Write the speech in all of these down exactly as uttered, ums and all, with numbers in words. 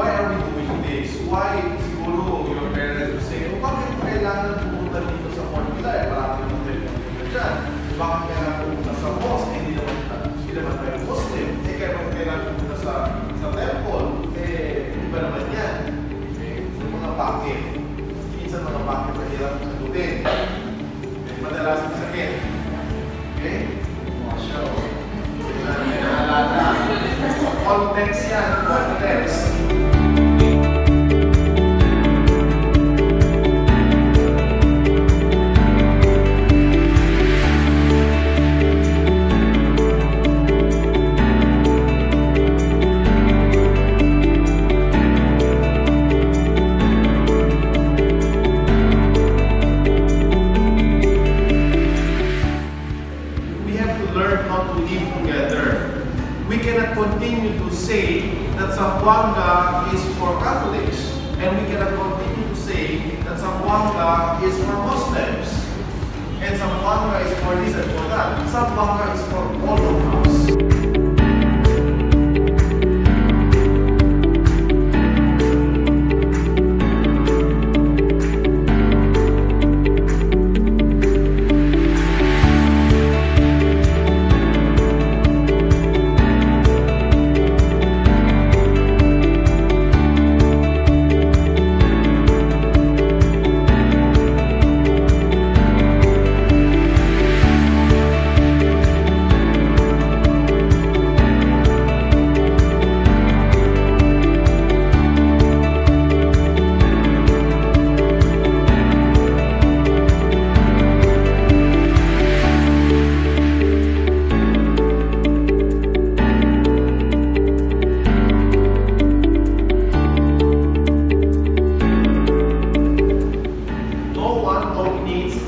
why are we doing this? Why siguro your parents will say, oh, bakit kailangan pumunta dito sa formula? Eh, maraming pumunta dito dyan. Bakit kailangan pumunta sa mosque? Hindi naman tayo Muslim. Eh, kaya bakit kailangan pumunta sa sa temple? Eh, iba naman yan. Eh, sa mga bakit. Minsan mga bakit mahirap sagutin. Eh, madalas ang sakit. Okay? Masya Allah. Context yan, context. We have to learn how to live together. We cannot continue to say that Zamboanga is for Catholics, and we cannot continue to say that Zamboanga is for Muslims, and Zamboanga is for this and for that. Zamboanga is for all of us.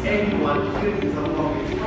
Anyone here in Zamboanga